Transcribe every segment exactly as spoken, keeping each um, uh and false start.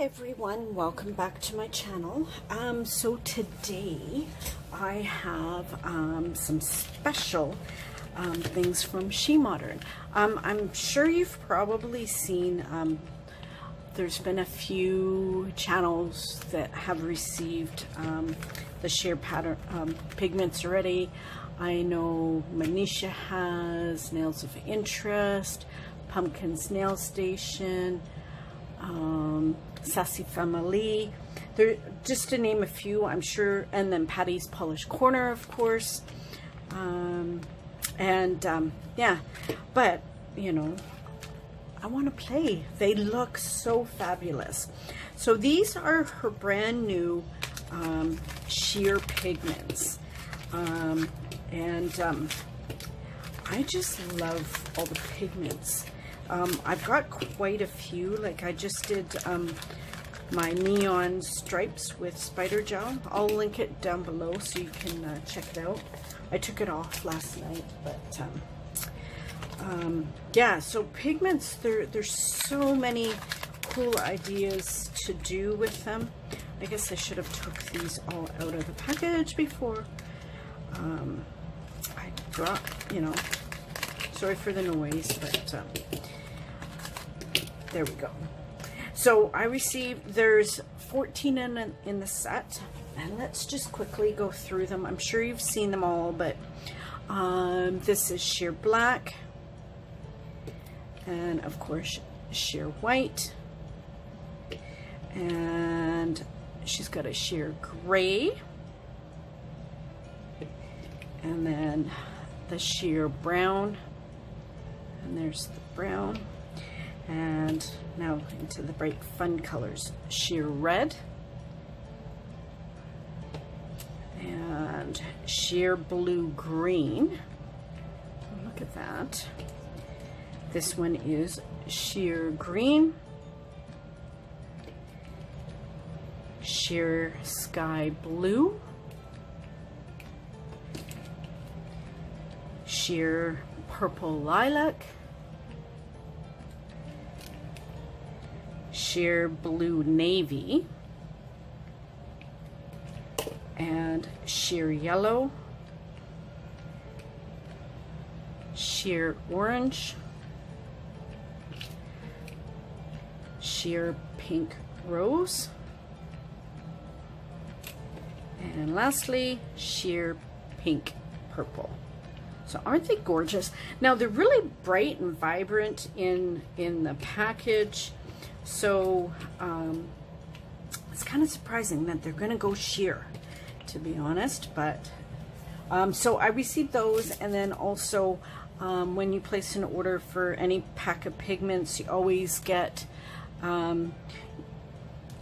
everyone, welcome back to my channel. Um, so today I have um, some special um, things from SheModern. Um, I'm sure you've probably seen um, there's been a few channels that have received um, the sheer pattern um, pigments already. I know Manisha has, Nails of Interest, Pumpkin's Nail Station, um Sassy Family, there, just to name a few, I'm sure, and then Patty's Polished Corner, of course, um and um yeah, but you know, I want to play. They look so fabulous. So these are her brand new um sheer pigments, um and um I just love all the pigments. Um, I've got quite a few. Like I just did um, my neon stripes with spider gel. I'll link it down below so you can uh, check it out. I took it off last night, but um, um, yeah. So pigments, there there's so many cool ideas to do with them. I guess I should have took these all out of the package before um, I dropped. You know, sorry for the noise, but. Um, There we go. So I received, there's fourteen in, in the set, and let's just quickly go through them. I'm sure you've seen them all, but um, this is sheer black, and of course sheer white, and she's got a sheer gray, and then the sheer brown, and there's the brown. And now into the bright fun colors, sheer red and sheer blue green. Look at that. This one is sheer green, sheer sky blue, sheer purple lilac, sheer blue navy, and sheer yellow, sheer orange, sheer pink rose, and lastly sheer pink purple. So aren't they gorgeous? Now they're really bright and vibrant in in the package. So um, it's kind of surprising that they're going to go sheer, to be honest. But um, so I received those, and then also um, when you place an order for any pack of pigments, you always get. Um,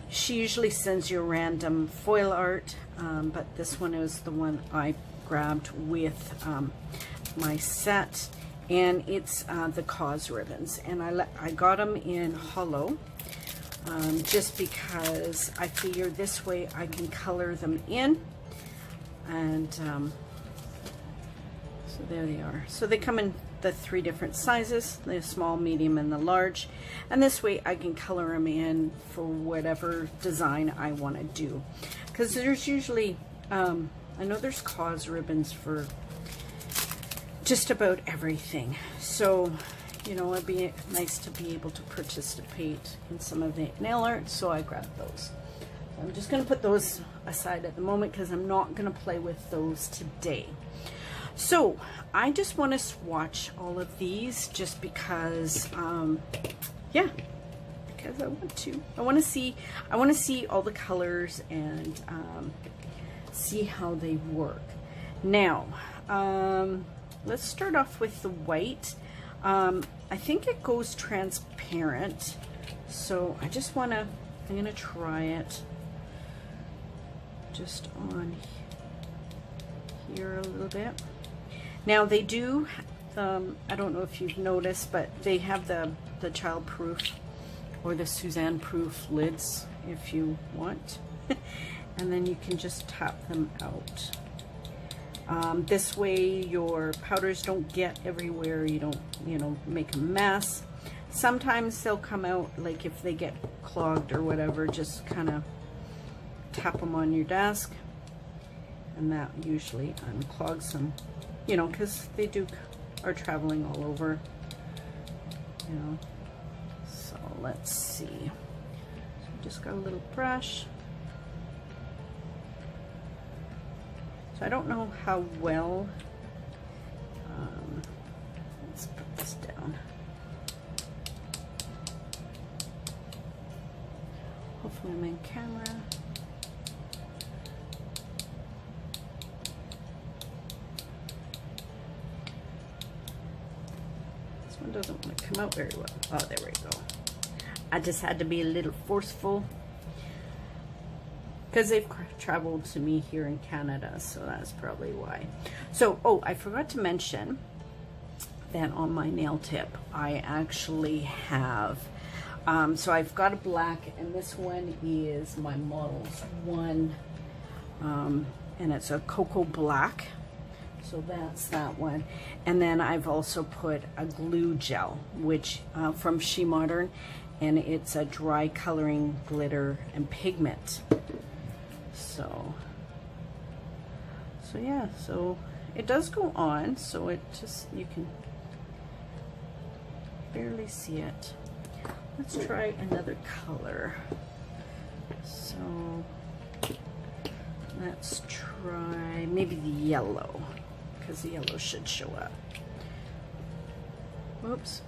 she usually sends you a random foil art, um, but this one is the one I grabbed with um, my set. And it's uh, the Cause ribbons, and I, I got them in hollow, um, just because I figure this way I can color them in, and um, so there they are. So they come in the three different sizes, the small, medium, and the large, and this way I can color them in for whatever design I want to do, because there's usually, um, I know there's Cause ribbons for just about everything. So, you know, it'd be nice to be able to participate in some of the nail art, so I grabbed those. So I'm just going to put those aside at the moment because I'm not going to play with those today. So I just want to swatch all of these just because, um, yeah, because I want to. I want to see, I want to see all the colors and um, see how they work. Now, um, let's start off with the white. Um, I think it goes transparent, so I just want to, I'm going to try it just on here a little bit. Now they do, um, I don't know if you've noticed, but they have the, the child-proof or the Suzanne-proof lids if you want. And then you can just tap them out. Um, this way your powders don't get everywhere, you don't, you know, make a mess. sometimes they'll come out, like if they get clogged or whatever, just kind of tap them on your desk, and that usually unclogs them, you know, because they do are traveling all over, you know. So let's see. So just got a little brush. So I don't know how well. Um, let's put this down. Hopefully I'm in camera. This one doesn't want to come out very well. Oh, there we go. I just had to be a little forceful, because they've traveled to me here in Canada, so that's probably why. So, oh, I forgot to mention that on my nail tip, I actually have, um, so I've got a black, and this one is my Models one, um, and it's a cocoa black, so that's that one. And then I've also put a glue gel, which uh, from SheModern, and it's a dry coloring glitter and pigment. So, so yeah, so it does go on, so it just, you can barely see it. Let's try another color. So, let's try maybe the yellow, because the yellow should show up. Whoops,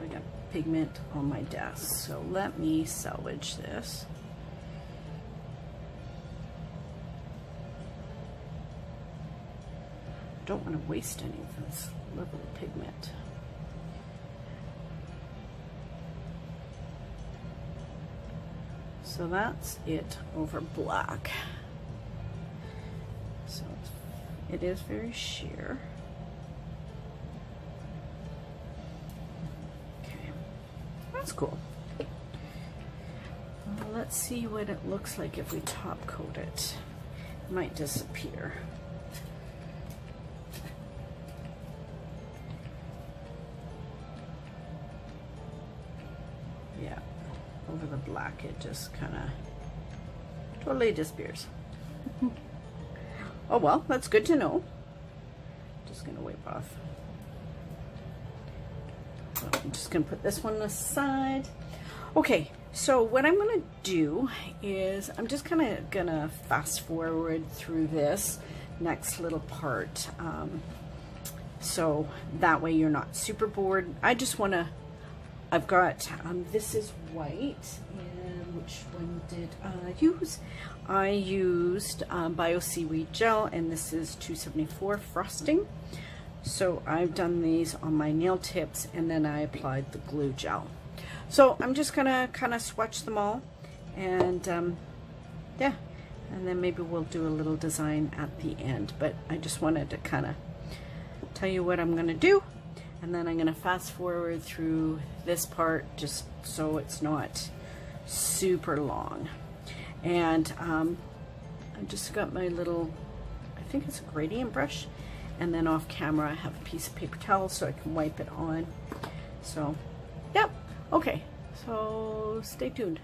I got pigment on my desk, so let me salvage this. Don't want to waste any of this lovely pigment. So that's it over black. So it is very sheer. Okay, that's cool. Well, let's see what it looks like if we top coat it. It might disappear. Over the black, it just kind of totally disappears. Oh well, that's good to know. Just gonna wipe off. So I'm just gonna put this one aside. Okay, so what I'm gonna do is I'm just kind of gonna fast forward through this next little part, um, so that way you're not super bored. I just want to. I've got, um, this is white, and which one did I use? I used um, Bio Seaweed Gel, and this is two seventy-four Frosting. So I've done these on my nail tips, and then I applied the glue gel. So I'm just gonna kind of swatch them all, and um, yeah, and then maybe we'll do a little design at the end, but I just wanted to kind of tell you what I'm gonna do. And then I'm going to fast forward through this part just so it's not super long. And um, I just got my little, I think it's a gradient brush. And then off camera I have a piece of paper towel so I can wipe it on. So, yep. Okay. So stay tuned.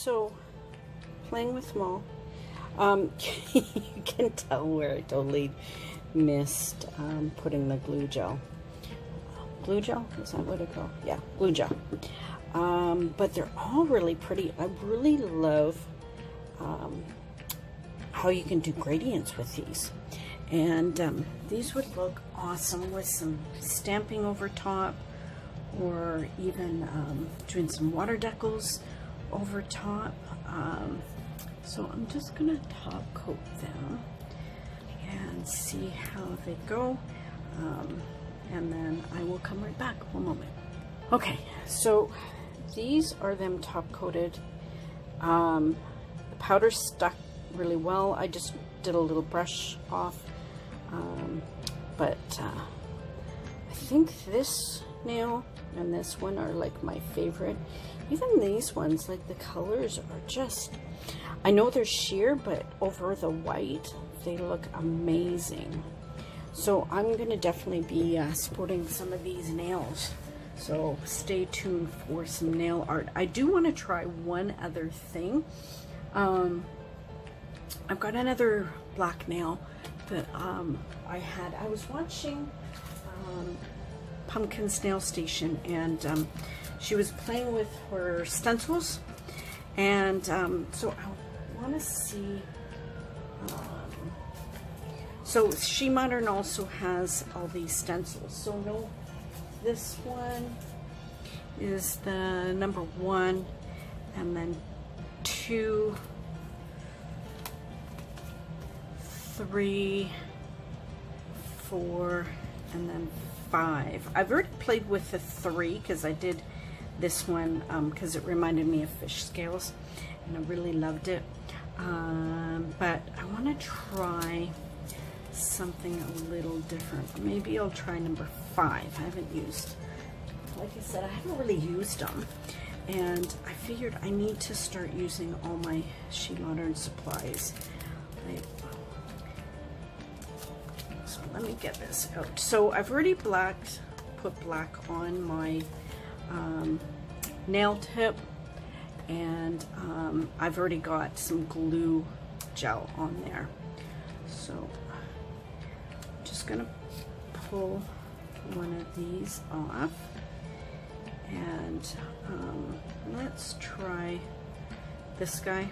So, playing with small. Um, you can tell where I totally missed um, putting the glue gel. Glue gel? Is that what it called? Yeah, glue gel. Um, but they're all really pretty. I really love um, how you can do gradients with these. And um, these would look awesome with some stamping over top, or even um, doing some water decals over top. Um, so I'm just going to top coat them and see how they go. Um, and then I will come right back. One moment. Okay, so these are them top coated. Um, the powder stuck really well. I just did a little brush off. Um, but uh, I think this nail and this one are like my favorite. Even these ones, like the colors are just, I know they're sheer, but over the white they look amazing. So I'm gonna definitely be uh, sporting some of these nails, so stay tuned for some nail art. I do want to try one other thing. um, I've got another black nail that um, I had I was watching um, Pumpkin's Nail Station, and um, she was playing with her stencils, and um, so I want to see. Um, so SheModern also has all these stencils. So no, this one is the number one, and then two, three, four, and then five. I've already played with the three because I did this one because um, it reminded me of fish scales and I really loved it. Um, but I want to try something a little different. Maybe I'll try number five. I haven't used, like I said, I haven't really used them, and I figured I need to start using all my SheModern supplies. I, Let me get this out. So I've already blacked, put black on my um, nail tip, and um, I've already got some glue gel on there. So I'm just gonna pull one of these off, and um, let's try this guy.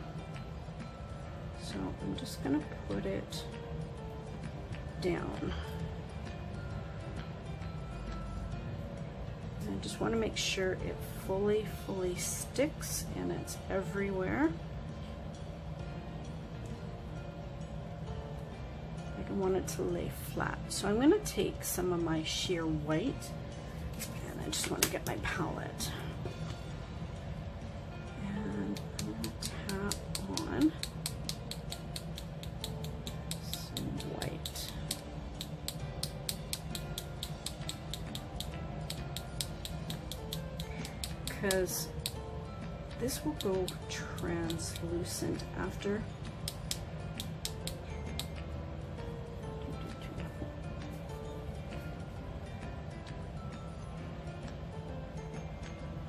So I'm just gonna put it down. And I just want to make sure it fully, fully sticks and it's everywhere. I don't want it to lay flat. So I'm going to take some of my sheer white, and I just want to get my palette. And I'm going to tap on some white. Because this will go translucent after.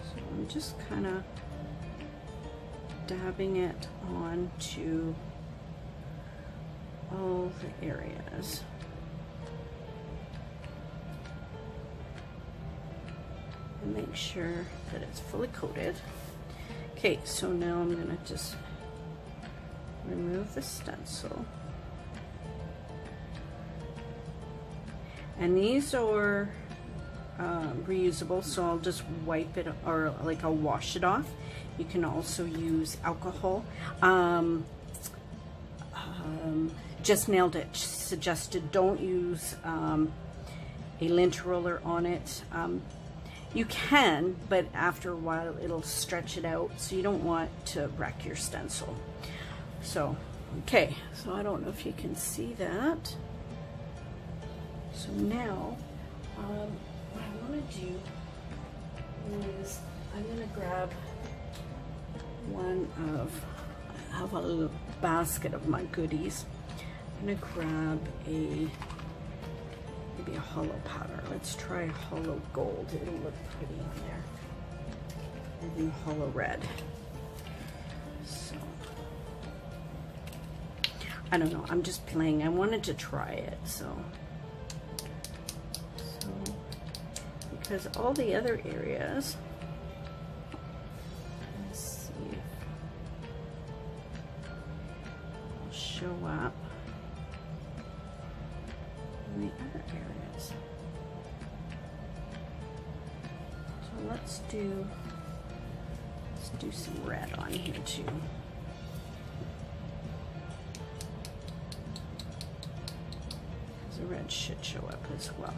So I'm just kind of dabbing it onto all the areas. Make sure that it's fully coated. Okay, so now I'm gonna just remove the stencil. And these are uh, reusable, so I'll just wipe it, or like I'll wash it off. You can also use alcohol. Um, um, Just Nailed It suggested don't use um, a lint roller on it. Um, You can, but after a while it'll stretch it out, so you don't want to wreck your stencil. So, okay, so I don't know if you can see that. So now, um, what I want to do is I'm going to grab one of, I have a little basket of my goodies. I'm going to grab a Maybe a hollow powder. Let's try hollow gold. It'll look pretty on there. And then hollow red. I don't know, I'm just playing. I wanted to try it, so. so because all the other areas, let's see if it'll show up in the other areas. So let's do, let's do some red on here too. The red should show up as well.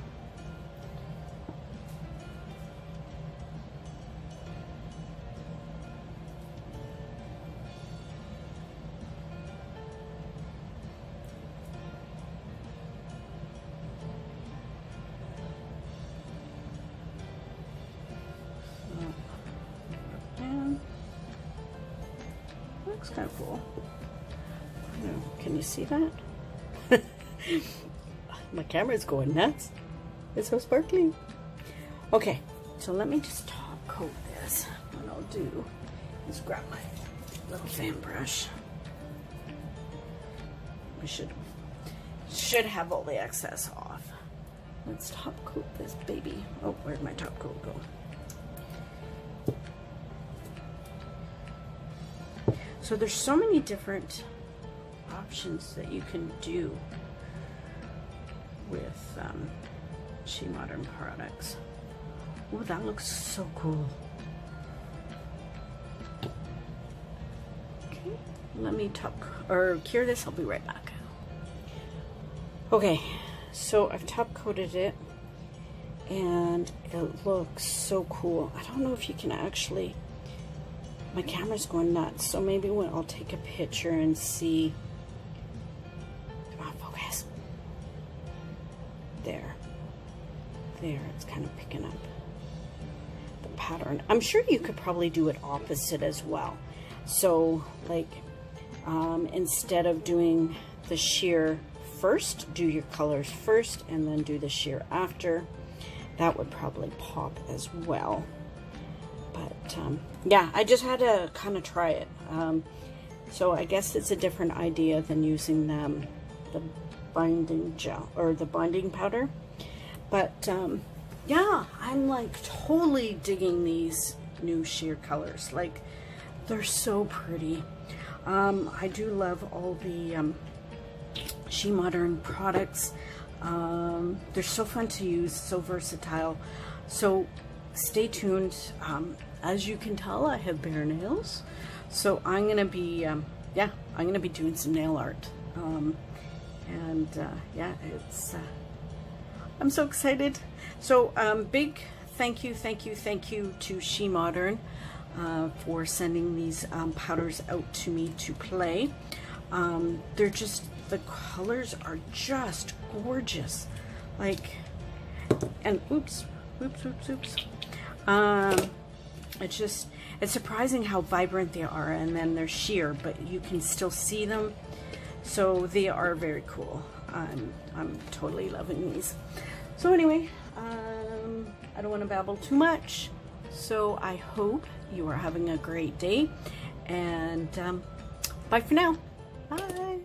So, and looks kind of cool. I don't know, can you see that? My camera's going nuts. It's so sparkly. Okay, so let me just top coat this. What I'll do is grab my little fan brush. I should should have all the excess off. Let's top coat this baby. Oh, where'd my top coat go? So there's so many different options that you can do with um, SheModern products. Oh, that looks so cool. Okay, let me tuck or cure this. I'll be right back. Okay, so I've top coated it and it looks so cool. I don't know if you can actually, my camera's going nuts, so maybe when I'll take a picture and see. There, it's kind of picking up the pattern. I'm sure you could probably do it opposite as well. So like um, instead of doing the sheer first, do your colors first and then do the sheer after. That would probably pop as well. But um, yeah, I just had to kind of try it. Um, so I guess it's a different idea than using um, the binding gel or the binding powder. But, um, yeah, I'm like totally digging these new sheer colors. Like, they're so pretty. Um, I do love all the um, SheModern products. Um, they're so fun to use, so versatile. So stay tuned. Um, as you can tell, I have bare nails. So I'm going to be, um, yeah, I'm going to be doing some nail art. Um, and, uh, yeah, it's... Uh, I'm so excited. So um, big thank you, thank you, thank you to SheModern uh, for sending these um, powders out to me to play. Um, they're just, the colors are just gorgeous. Like, and oops, oops, oops, oops. Um, it's just, it's surprising how vibrant they are, and then they're sheer, but you can still see them. So they are very cool. I'm, I'm totally loving these. So anyway, um, I don't want to babble too much. So I hope you are having a great day, and um, bye for now. Bye.